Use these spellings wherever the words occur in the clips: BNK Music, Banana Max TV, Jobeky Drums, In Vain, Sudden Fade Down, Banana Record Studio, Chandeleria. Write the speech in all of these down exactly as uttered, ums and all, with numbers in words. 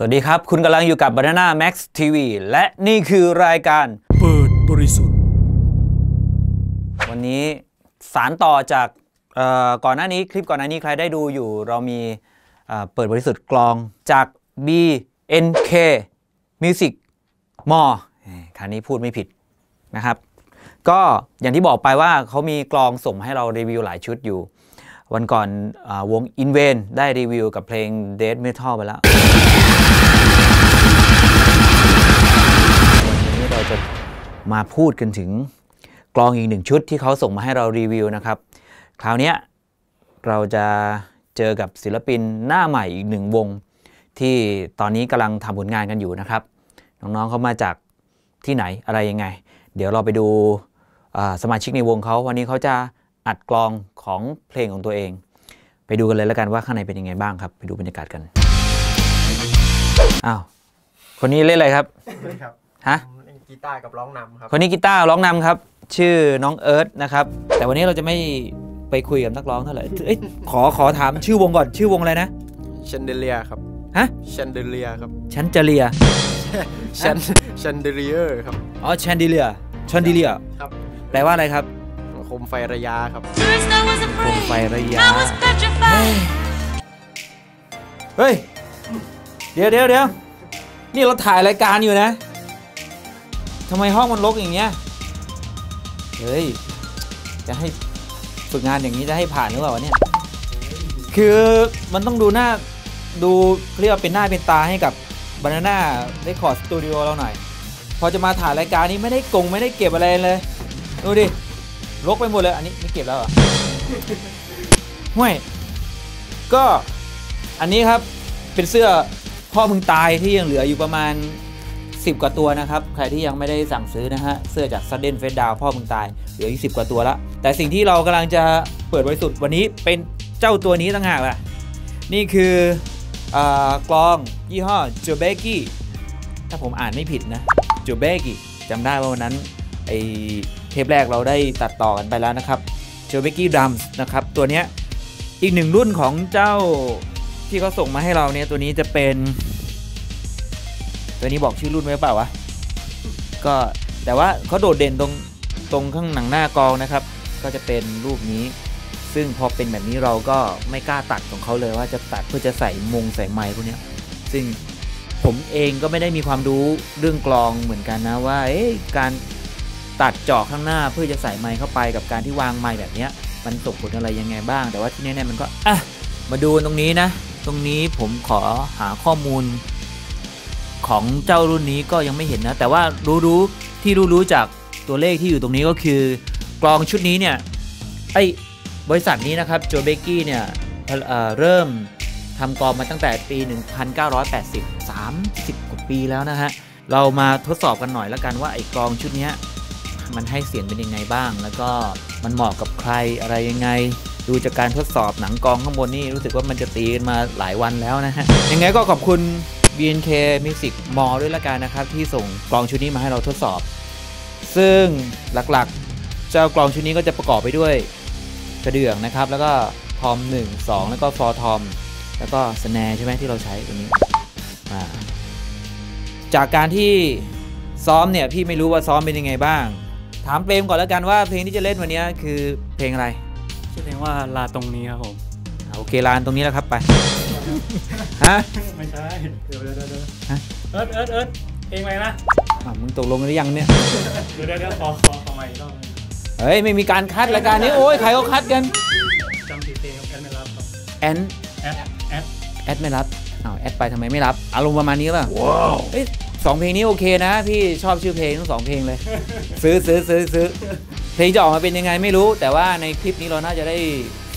สวัสดีครับคุณกำลังอยู่กับ Banana Max ที วี และนี่คือรายการเปิดบริสุทธิ์วันนี้สารต่อจากก่อนหน้านี้คลิปก่อนหน้านี้ใครได้ดูอยู่เรามีเปิดบริสุทธิ์กลองจาก บี เอ็น เค Music มอคราวนี้พูดไม่ผิดนะครับก็อย่างที่บอกไปว่าเขามีกลองส่งให้เรารีวิวหลายชุดอยู่วันก่อนวง In Vain ได้รีวิวกับเพลง Death Metal ไปแล้ววันนี้เราจะมาพูดกันถึงกลองอีกหนึ่งชุดที่เขาส่งมาให้เรารีวิวนะครับคราวนี้เราจะเจอกับศิลปินหน้าใหม่อีกหนึ่งวงที่ตอนนี้กำลังทำผลงานกันอยู่นะครับน้องๆเขามาจากที่ไหนอะไรยังไงเดี๋ยวเราไปดูสมาชิกในวงเขาวันนี้เขาจะอัดกลองของเพลงของตัวเองไปดูกันเลยแล้วกันว่าข้างในเป็นยังไงบ้างครับไปดูบรรยากาศกันอ้าวคนนี้เล่นอะไรครับฮะกีตาร์กับร้องนำครับคนนี้กีตาร์ร้องนำครับชื่อน้องเอิร์ธนะครับแต่วันนี้เราจะไม่ไปคุยกับนักร้องเท่าไหร่ขอขอถามชื่อวงก่อนชื่อวงอะไรนะแชนเดเลียครับฮะแชนเดเลียครับแชนเดเลียแชนแชนเดเลียครับอ๋อแชนเดเลียแชนเดเลียครับแปลว่าอะไรครับโคมไฟระยะครับโคมไฟระยะเฮ้ยเดี๋ยวเดี๋ยวเดี๋ยวนี่เราถ่ายรายการอยู่นะทำไมห้องมันรกอย่างเงี้ยเฮ้ยจะให้ฝึกงานอย่างนี้จะให้ผ่านหรือเปล่าวะเนี่ยคือมันต้องดูหน้าดูเรียกว่าเป็นหน้าเป็นตาให้กับ Banana Record Studio เราหน่อยพอจะมาถ่ายรายการนี้ไม่ได้กงไม่ได้เก็บอะไรเลยดูดิลกไปหมดเลยอันนี้ไม่เก็บแล้วอ่ะห่วยก็อันนี้ครับเป็นเสื้อพ่อมึงตายที่ยังเหลืออยู่ประมาณสิบกว่าตัวนะครับใครที่ยังไม่ได้สั่งซื้อนะฮะเสื้อจาก Sudden Fade Down พ่อมึงตายเหลืออยู่สิบกว่าตัวละแต่สิ่งที่เรากำลังจะเปิดบริสุทธิ์วันนี้เป็นเจ้าตัวนี้ต่างหากล่ะนี่คืออ่ากลองยี่ห้อ Jobeky ถ้าผมอ่านไม่ผิดนะ Jobeky จำได้ว่าวันนั้นไอเทปแรกเราได้ตัดต่อกันไปแล้วนะครับ Jobeky Drums นะครับตัวนี้อีกหนึ่งรุ่นของเจ้าที่เขาส่งมาให้เราเนี่ยตัวนี้จะเป็นตัวนี้บอกชื่อรุ่นไว้เปล่าวะก็แต่ว่าเขาโดดเด่นตรงตรงข้างหนังหน้ากองนะครับก็จะเป็นรูปนี้ซึ่งพอเป็นแบบนี้เราก็ไม่กล้าตัดของเขาเลยว่าจะตัดเพื่อจะใส่มงใส่ไมค์พวกนี้ซึ่งผมเองก็ไม่ได้มีความรู้เรื่องกลองเหมือนกันนะว่าการตัดเจาะข้างหน้าเพื่อจะใส่ไมค์เข้าไปกับการที่วางไมค์แบบนี้มันส่งผลอะไรยังไงบ้างแต่ว่าที่แน่ๆมันก็อ่ะมาดูตรงนี้นะตรงนี้ผมขอหาข้อมูลของเจ้ารุ่นนี้ก็ยังไม่เห็นนะแต่ว่ารู้ๆที่รู้ๆจากตัวเลขที่อยู่ตรงนี้ก็คือกลองชุดนี้เนี่ยไอบริษัทนี้นะครับโจเบกี้เนี่ย เอ่อ เริ่มทำกลองมาตั้งแต่ปีหนึ่งพันเก้าร้อยแปดสิบ สามสิบกว่าปีแล้วนะฮะเรามาทดสอบกันหน่อยแล้วกันว่าไอ้กลองชุดนี้มันให้เสียงเป็นยังไงบ้างแล้วก็มันเหมาะกับใครอะไรยังไงดูจากการทดสอบหนังกองข้างบนนี่รู้สึกว่ามันจะตีกันมาหลายวันแล้วนะฮะยังไงก็ขอบคุณ บี เอ็น เค Music มอด้วยละกันนะครับที่ส่งกลองชุดนี้มาให้เราทดสอบซึ่งหลักๆเจ้ากลองชุดนี้ก็จะประกอบไปด้วยกระเดื่องนะครับแล้วก็ทอมหนึ่ง สองแล้วก็ฟอร์ทอมแล้วก็สแนร์ใช่ไหมที่เราใช้ตัวนี้จากการที่ซ้อมเนี่ยพี่ไม่รู้ว่าซ้อมเป็นยังไงบ้างถามเพลงก่อนแล้วกันว่าเพลงที่จะเล่นวันนี้คือเพลงอะไรชื่อเพลงว่าลาตรงนี้ครับผมโอเคลานตรงนี้แล้วครับไปฮะไม่ใช่เดี๋ยวเดี๋ยวเดี๋ยวฮะเอิร์ธเอิร์ธเอิร์ธเพลงอะไรนะอ่ะมึงตกลงกันหรือยังเนี่ยเดี๋ยวเดี๋ยวเดี๋ยวขอขอขอใหม่อีกรอบเฮ้ยไม่มีการคัดรายการนี้โอ้ยใครเขาคัดกันจำผิดเพลงแอดไม่รับครับแอนแอดแอดแอดไม่รับอ้าวแอดไปทำไมไม่รับอารมณ์ประมาณนี้ป่ะว้าวเฮ้ยสองเพลงนี้โอเคนะพี่ชอบชื่อเพลงทั้งสองเพลงเลยซื้อซื้อซื้อซื้อเพลงจะออกมาเป็นยังไงไม่รู้แต่ว่าในคลิปนี้เราน่าจะได้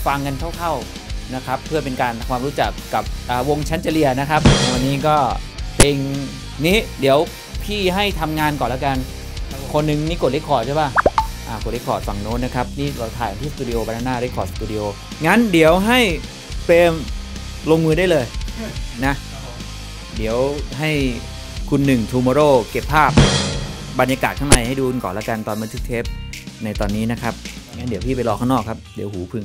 ฟังกันเท่าๆนะครับเพื่อเป็นการความรู้จักกับวงชั้นเจเลียนะครับวันนี้ก็เพลงนี้เดี๋ยวพี่ให้ทำงานก่อนแล้วกันคนหนึ่งนี่กดเรคคอร์ดใช่ป่ะอ่ากดเรคคอร์ดฝั่งโน้นนะครับนี่เราถ่ายที่สตูดิโอ Banana Record Studio งั้นเดี๋ยวให้เปรมลงมือได้เลยนะเดี๋ยวให้คุณหนึ่งทูมอโรเก็บภาพบรรยากาศข้างในให้ดูก่อนละกันตอนบันทึกเทปในตอนนี้นะครับงั้นเดี๋ยวพี่ไปรอข้างนอกครับเดี๋ยวหูพึ่ง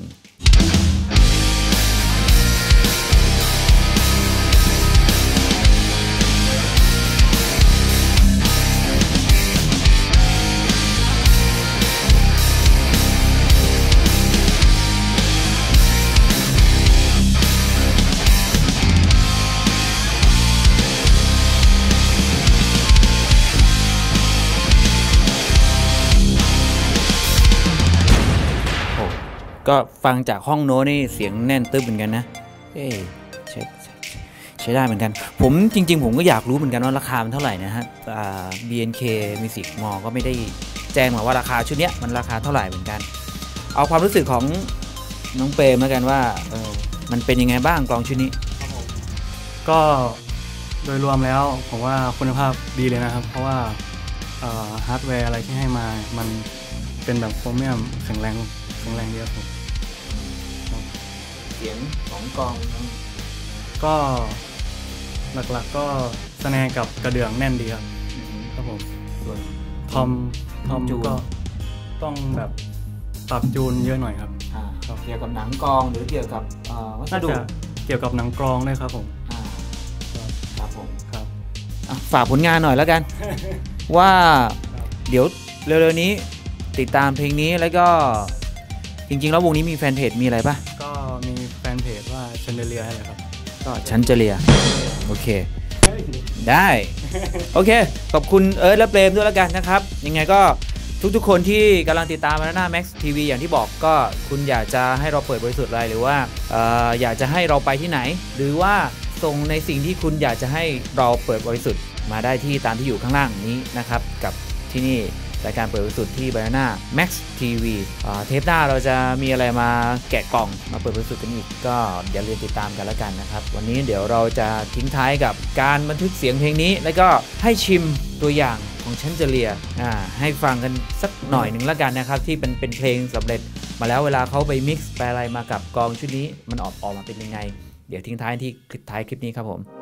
ก็ฟังจากห้องโน้นี่เสียงแน่นตึ๊บเหมือนกันนะเอ๊ะใช้ใช้ได้เหมือนกันผมจริงๆผมก็อยากรู้เหมือนกันว่าราคามันเท่าไหร่นะฮะ บี เอ็น เค Music มอก็ไม่ได้แจ้งมาว่าราคาชุดเนี้ยมันราคาเท่าไหร่เหมือนกันเอาความรู้สึกของน้องเปรมแล้วกันว่าเออมันเป็นยังไงบ้างกลองชุดนี้ก็โดยรวมแล้วผมว่าคุณภาพดีเลยนะครับเพราะว่าฮาร์ดแวร์อะไรที่ให้มามันเป็นแบบโครเมียมแข็งแรงแข็งแรงเดียวผมเสียงของกลองก็หลักๆก็แสดงกับกระเดื่องแน่นดีครับครับผมส่วนทอมทอมก็ต้องแบบปรับจูนเยอะหน่อยครับเกี่ยวกับหนังกลองหรือเกี่ยวกับวัสดุเกี่ยวกับหนังกลองด้วยครับผมครับผมครับฝากผลงานหน่อยแล้วกันว่าเดี๋ยวเร็วๆนี้ติดตามเพลงนี้แล้วก็จริงๆแล้ววงนี้มีแฟนเพจมีอะไรปะก็มีแฟนเพจว่าชันเจเลียอะไรครับก็ชันเจเลียโอเคได้โอเคขอบคุณเอิร์ธและเปรมด้วยแล้วกันนะครับยังไงก็ทุกๆคนที่กำลังติดตาม Banana Max ที วี อย่างที่บอกก็คุณอยากจะให้เราเปิดบริสุทธิ์อะไรหรือว่า อ, อ, อยากจะให้เราไปที่ไหนหรือว่าส่งในสิ่งที่คุณอยากจะให้เราเปิดบริสุทธิ์มาได้ที่ตามที่อยู่ข้างล่างนี้นะครับกับที่นี่รายการเปิดบริสุทธิ์ที่ Banana Max ที วี เทปหน้าเราจะมีอะไรมาแกะกล่องมาเปิดบริสุทธิ์กันอีกก็อย่าลืมติดตามกันแล้วกันนะครับวันนี้เดี๋ยวเราจะทิ้งท้ายกับการบันทึกเสียงเพลงนี้แล้วก็ให้ชิมตัวอย่างของฉันจะเลียให้ฟังกันสักหน่อยหนึ่งแล้วกันนะครับที่เป็นเป็นเพลงสำเร็จมาแล้วเวลาเขาไปมิกซ์ไปอะไรมากับกองชุดนี้มันออกออกมาเป็นยังไงเดี๋ยวทิ้งท้ายที่คลิปท้ายคลิปนี้ครับผม